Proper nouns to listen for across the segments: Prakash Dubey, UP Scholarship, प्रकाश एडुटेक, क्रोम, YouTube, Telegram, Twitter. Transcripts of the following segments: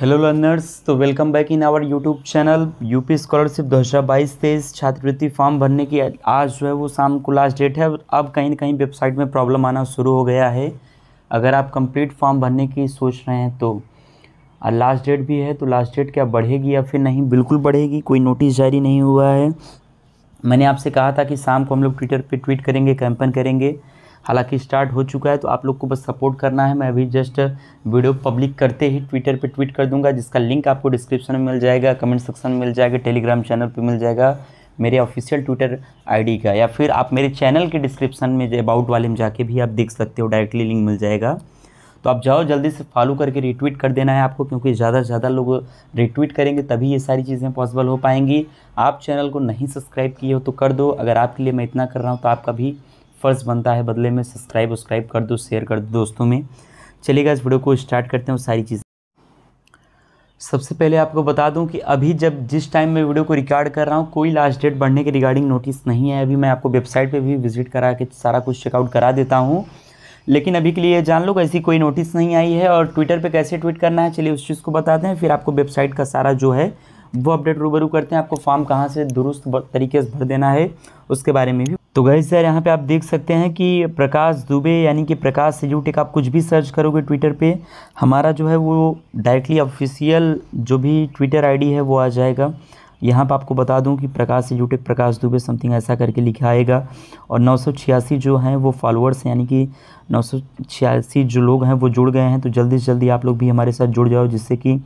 Hello learners, तो welcome back in our YouTube channel. UP scholarship 2022-23 छात्रवृत्ति form भरने की आज जो है वो शाम को लास्ट डेट है। अब कहीं ना कहीं वेबसाइट में प्रॉब्लम आना शुरू हो गया है। अगर आप कंप्लीट फॉर्म भरने की सोच रहे हैं तो लास्ट डेट भी है, तो लास्ट डेट क्या बढ़ेगी या फिर नहीं? बिल्कुल बढ़ेगी, कोई नोटिस जारी नहीं हुआ है। मैंने आपसे कहा था कि शाम को हम लोग ट्विटर पर ट्वीट करेंगे, कैंपेन करेंगे। हालांकि स्टार्ट हो चुका है, तो आप लोग को बस सपोर्ट करना है। मैं अभी जस्ट वीडियो पब्लिक करते ही ट्विटर पे ट्वीट कर दूंगा, जिसका लिंक आपको डिस्क्रिप्शन में मिल जाएगा, कमेंट सेक्शन में मिल जाएगा, टेलीग्राम चैनल पे मिल जाएगा मेरे ऑफिशियल ट्विटर आईडी का, या फिर आप मेरे चैनल के डिस्क्रिप्शन में अबाउट वाले में जाके भी आप देख सकते हो, डायरेक्टली लिंक मिल जाएगा। तो आप जाओ, जल्दी से फॉलो करके रिट्वीट कर देना है आपको, क्योंकि ज़्यादा से ज़्यादा लोग रिट्वीट करेंगे तभी ये सारी चीज़ें पॉसिबल हो पाएंगी। आप चैनल को नहीं सब्सक्राइब किए हो तो कर दो। अगर आपके लिए मैं इतना कर रहा हूँ तो आपका भी फर्ज बनता है, बदले में सब्सक्राइब कर दो, शेयर कर दो दोस्तों में। चलिएगा, इस वीडियो को स्टार्ट करते हैं। सारी चीज़ें सबसे पहले आपको बता दूं कि अभी जिस टाइम मैं वीडियो को रिकॉर्ड कर रहा हूं, कोई लास्ट डेट बढ़ने के रिगार्डिंग नोटिस नहीं है। अभी मैं आपको वेबसाइट पे भी विजिट करा के सारा कुछ चेकआउट करा देता हूँ, लेकिन अभी के लिए जान लो ऐसी कोई नोटिस नहीं आई है। और ट्विटर पर कैसे ट्वीट करना है, चलिए उस चीज़ को बताते हैं, फिर आपको वेबसाइट का सारा जो है वो अपडेट रूबरू करते हैं। आपको फॉर्म कहाँ से दुरुस्त तरीके से भर देना है उसके बारे में भी। तो गाइस यार, यहाँ पे आप देख सकते हैं कि प्रकाश दुबे यानी कि प्रकाश एडुटेक, आप कुछ भी सर्च करोगे ट्विटर पे, हमारा जो है वो डायरेक्टली ऑफिशियल जो भी ट्विटर आईडी है वो आ जाएगा। यहाँ पे आपको बता दूं कि प्रकाश एडुटेक, प्रकाश दुबे समथिंग ऐसा करके लिखा आएगा। और 986 जो हैं वो फॉलोअर्स, यानी कि 986 जो लोग हैं वो जुड़ गए हैं। तो जल्दी से जल्दी आप लोग भी हमारे साथ जुड़ जाओ, जिससे कि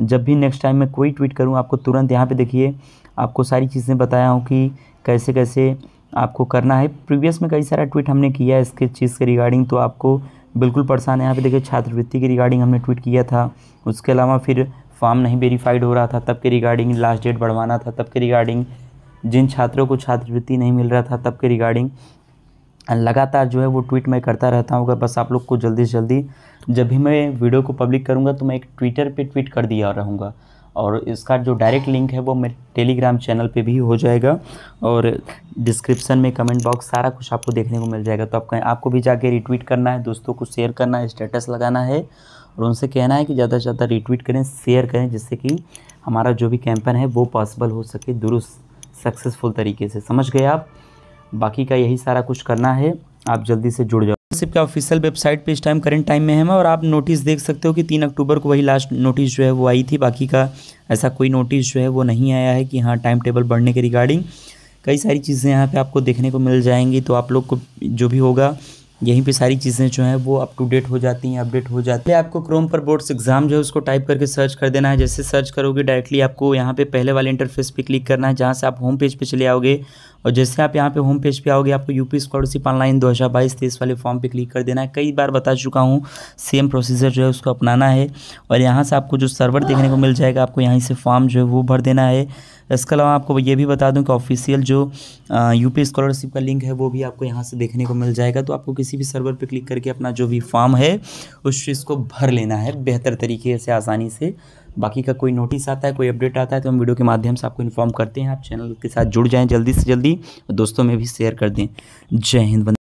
जब भी नेक्स्ट टाइम मैं कोई ट्वीट करूँ आपको तुरंत, यहाँ पर देखिए आपको सारी चीज़ें बताया हूँ कि कैसे कैसे आपको करना है। प्रीवियस में कई सारा ट्वीट हमने किया है इसके चीज़ के रिगार्डिंग, तो आपको बिल्कुल परेशान है। यहाँ पे देखिए छात्रवृत्ति के रिगार्डिंग हमने ट्वीट किया था, उसके अलावा फिर फॉर्म नहीं वेरीफाइड हो रहा था तब के रिगार्डिंग, लास्ट डेट बढ़वाना था तब के रिगार्डिंग, जिन छात्रों को छात्रवृत्ति नहीं मिल रहा था तब के रिगार्डिंग, लगातार जो है वो ट्वीट मैं करता रहता हूँ। अगर बस आप लोग को जल्दी से जल्दी जब भी मैं वीडियो को पब्लिक करूँगा तो मैं एक ट्विटर पर ट्वीट कर दिया रहूँगा, और इसका जो डायरेक्ट लिंक है वो मेरे टेलीग्राम चैनल पे भी हो जाएगा, और डिस्क्रिप्शन में कमेंट बॉक्स सारा कुछ आपको देखने को मिल जाएगा। तो आपको भी जाके रिट्वीट करना है, दोस्तों को शेयर करना है, स्टेटस लगाना है, और उनसे कहना है कि ज़्यादा से ज़्यादा रिट्वीट करें, शेयर करें, जिससे कि हमारा जो भी कैंपेन है वो पॉसिबल हो सके दुरुस्त सक्सेसफुल तरीके से। समझ गए आप? बाकी का यही सारा कुछ करना है, आप जल्दी से जुड़ जाओ। स्कॉलरशिप का ऑफिशियल वेबसाइट पे इस टाइम करंट टाइम में है, और आप नोटिस देख सकते हो कि 3 अक्टूबर को वही लास्ट नोटिस जो है वो आई थी। बाकी का ऐसा कोई नोटिस जो है वो नहीं आया है कि हाँ टाइम टेबल बढ़ने के रिगार्डिंग। कई सारी चीज़ें यहाँ पे आपको देखने को मिल जाएंगी, तो आप लोग को जो भी होगा यहीं पे सारी चीज़ें जो हैं वो अप टू डेट हो जाती हैं, अपडेट हो जाती है। आपको क्रोम पर बोर्ड्स एग्जाम जो है उसको टाइप करके सर्च कर देना है। जैसे सर्च करोगे डायरेक्टली आपको यहाँ पे पहले वाले इंटरफेस पे क्लिक करना है, जहाँ से आप होम पेज पे चले आओगे। और जैसे आप यहाँ पे होम पेज पे आओगे, आपको यूपी स्कॉलरशिप ऑनलाइन 2022-23 वाले फॉर्म पे क्लिक कर देना है। कई बार बता चुका हूँ, सेम प्रोसीजर जो है उसको अपनाना है। और यहाँ से आपको जो सर्वर देखने को मिल जाएगा, आपको यहीं से फॉर्म जो है वो भर देना है। इसके अलावा आपको ये भी बता दूं कि ऑफिशियल जो यूपी स्कॉलरशिप का लिंक है वो भी आपको यहाँ से देखने को मिल जाएगा। तो आपको किसी भी सर्वर पे क्लिक करके अपना जो भी फॉर्म है उस चीज़ को भर लेना है बेहतर तरीके से, आसानी से। बाकी का कोई नोटिस आता है, कोई अपडेट आता है तो हम वीडियो के माध्यम से आपको इन्फॉर्म करते हैं। आप चैनल के साथ जुड़ जाएँ जल्दी से जल्दी, दोस्तों में भी शेयर कर दें। जय हिंद।